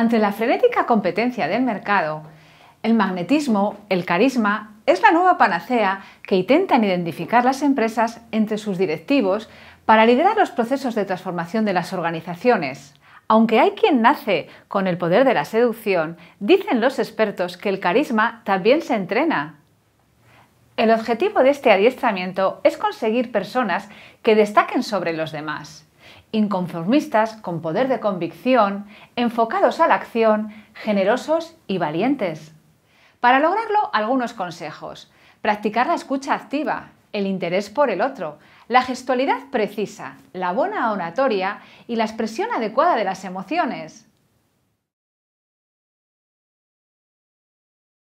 Ante la frenética competencia del mercado, el magnetismo, el carisma, es la nueva panacea que intentan identificar las empresas entre sus directivos para liderar los procesos de transformación de las organizaciones. Aunque hay quien nace con el poder de la seducción, dicen los expertos que el carisma también se entrena. El objetivo de este adiestramiento es conseguir personas que destaquen sobre los demás. Inconformistas, con poder de convicción, enfocados a la acción, generosos y valientes. Para lograrlo, algunos consejos. Practicar la escucha activa, el interés por el otro, la gestualidad precisa, la buena oratoria y la expresión adecuada de las emociones.